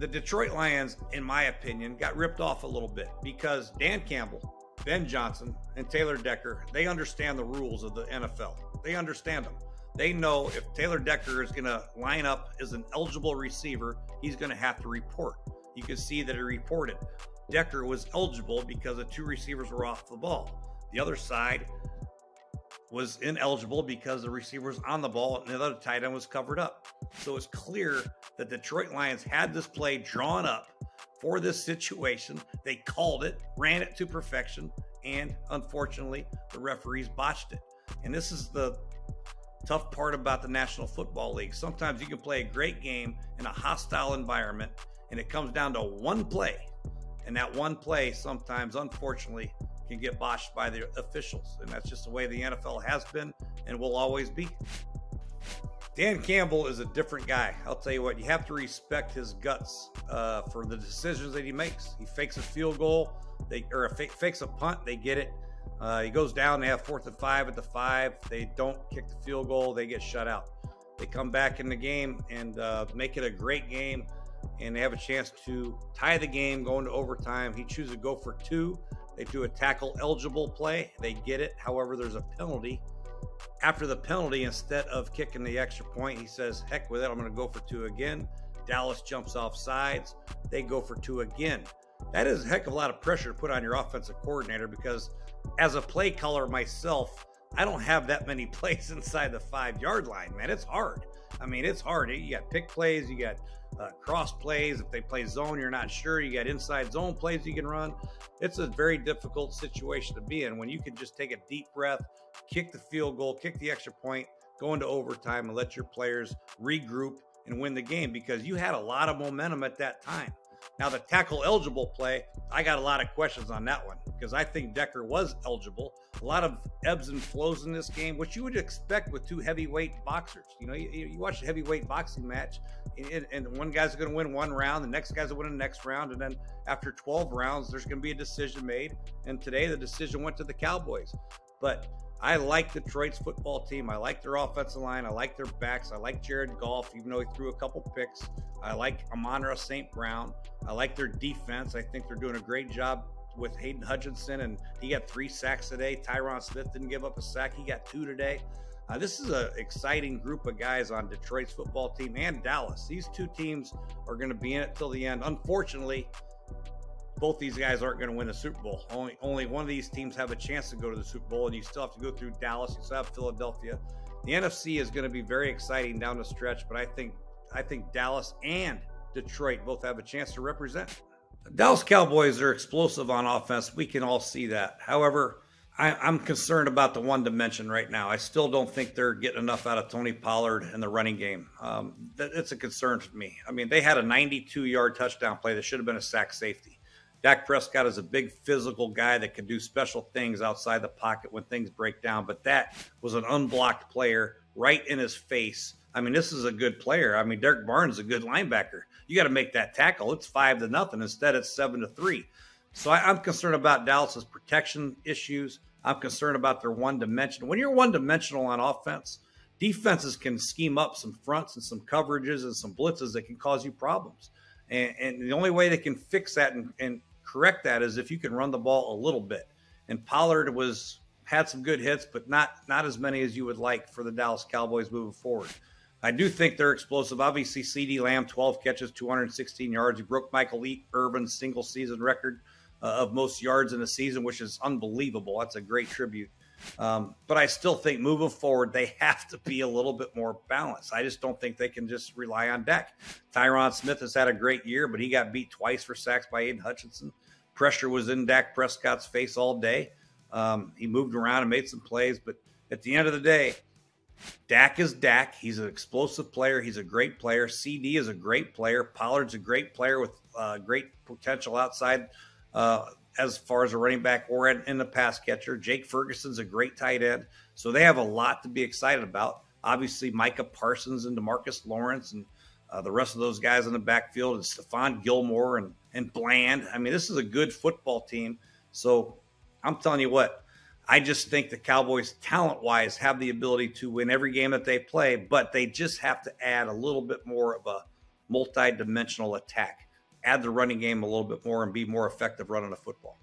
The Detroit Lions, in my opinion, got ripped off a little bit because Dan Campbell, Ben Johnson, and Taylor Decker, they understand the rules of the NFL. They understand them. They know if Taylor Decker is going to line up as an eligible receiver, he's going to have to report. You can see that he reported. Decker was eligible because the two receivers were off the ball. The other side was ineligible because the receiver was on the ball and the other tight end was covered up. So it's clear that the Detroit Lions had this play drawn up for this situation. They called it, ran it to perfection, and unfortunately, the referees botched it. And this is the tough part about the National Football League. Sometimes you can play a great game in a hostile environment, and it comes down to one play. And that one play sometimes, unfortunately, can get botched by the officials. And that's just the way the NFL has been and will always be. Dan Campbell is a different guy. I'll tell you what, you have to respect his guts for the decisions that he makes. He fakes a field goal, fakes a punt, they get it. He goes down, they have 4th and 5 at the 5. They don't kick the field goal, they get shut out. They come back in the game and make it a great game, and they have a chance to tie the game going to overtime. He chooses to go for 2. They do a tackle eligible play. They get it. However, there's a penalty. After the penalty, instead of kicking the extra point, he says, heck with it, I'm going to go for 2 again. Dallas jumps off sides. They go for 2 again. That is a heck of a lot of pressure to put on your offensive coordinator because as a play caller myself, I don't have that many plays inside the 5-yard line, man. It's hard. I mean, it's hard. You got pick plays. You got cross plays. If they play zone, you're not sure. You got inside zone plays you can run. It's a very difficult situation to be in when you can just take a deep breath, kick the field goal, kick the extra point, go into overtime and let your players regroup and win the game because you had a lot of momentum at that time. Now, the tackle eligible play, I got a lot of questions on that one because I think Decker was eligible. A lot of ebbs and flows in this game, which you would expect with two heavyweight boxers. You know, you watch a heavyweight boxing match, and one guy's going to win one round, the next guy's going to win the next round, and then after 12 rounds, there's going to be a decision made. And today, the decision went to the Cowboys. But I like Detroit's football team. I like their offensive line. I like their backs. I like Jared Goff, even though he threw a couple picks. I like Amon-Ra St. Brown. I like their defense. I think they're doing a great job with Hayden Hutchinson, and he got 3 sacks today. Tyron Smith didn't give up a sack. He got 2 today. This is an exciting group of guys on Detroit's football team and Dallas. These two teams are going to be in it till the end. Unfortunately, both these guys aren't going to win the Super Bowl. Only one of these teams have a chance to go to the Super Bowl, and you still have to go through Dallas. You still have Philadelphia. The NFC is going to be very exciting down the stretch, but I think Dallas and Detroit both have a chance to represent. The Dallas Cowboys are explosive on offense. We can all see that. However, I'm concerned about the one dimension right now. I still don't think they're getting enough out of Tony Pollard and the running game. It's a concern for me. I mean, they had a 92-yard touchdown play that should have been a sack safety. Dak Prescott is a big physical guy that can do special things outside the pocket when things break down, but that was an unblocked player right in his face. I mean, this is a good player. I mean, Derrick Barnes is a good linebacker. You got to make that tackle. It's 5-0. Instead, it's 7-3. So I'm concerned about Dallas's protection issues. I'm concerned about their one dimension. When you're one dimensional on offense, defenses can scheme up some fronts and some coverages and some blitzes that can cause you problems. And the only way they can fix that and correct that is if you can run the ball a little bit. And Pollard had some good hits, but not as many as you would like for the Dallas Cowboys moving forward. I do think they're explosive. Obviously, C.D. Lamb, 12 catches, 216 yards. He broke Michael Irvin's single-season record of most yards in a season, which is unbelievable. That's a great tribute. But I still think moving forward, they have to be a little bit more balanced. I just don't think they can just rely on Dak. Tyron Smith has had a great year, but he got beat twice for sacks by Aiden Hutchinson. Pressure was in Dak Prescott's face all day. He moved around and made some plays, but at the end of the day, Dak is Dak. He's an explosive player. He's a great player. CD is a great player. Pollard's a great player with great potential outside as far as a running back or in the pass catcher. Jake Ferguson's a great tight end. So they have a lot to be excited about. Obviously, Micah Parsons and Demarcus Lawrence and the rest of those guys in the backfield and Stephon Gilmore and Bland. I mean, this is a good football team. So I'm telling you what, I just think the Cowboys, talent-wise, have the ability to win every game that they play, but they just have to add a little bit more of a multi-dimensional attack. add the running game a little bit more and be more effective running the football.